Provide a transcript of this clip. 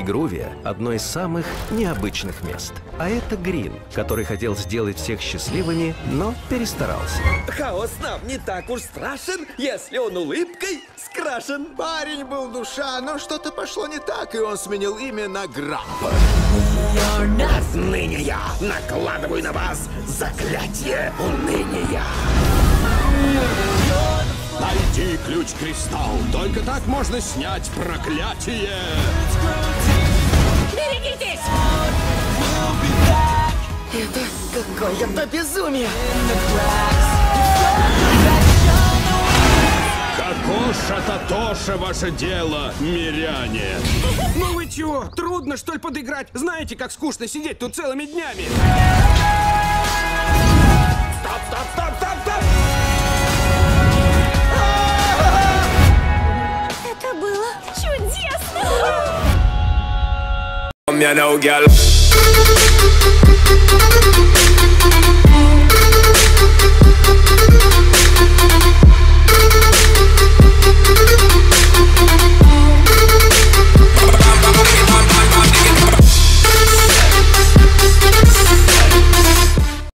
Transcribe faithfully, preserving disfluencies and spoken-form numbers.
Игрувия – одно из самых необычных мест. А это Грин, который хотел сделать всех счастливыми, но перестарался. Хаос нам не так уж страшен, если он улыбкой скрашен. Парень был душа, но что-то пошло не так, и он сменил имя на Грампа. Отныне я накладываю на вас заклятие уныния. Найди ключ-кристалл. Только так можно снять проклятие. Берегитесь! Это какое-то безумие. Кокоша-татоша ваше дело, миряне. Ну вы чего? Трудно, что ли, подыграть? Знаете, как скучно сидеть тут целыми днями. Стоп, стоп, стоп, стоп, стоп! Это было чудесно!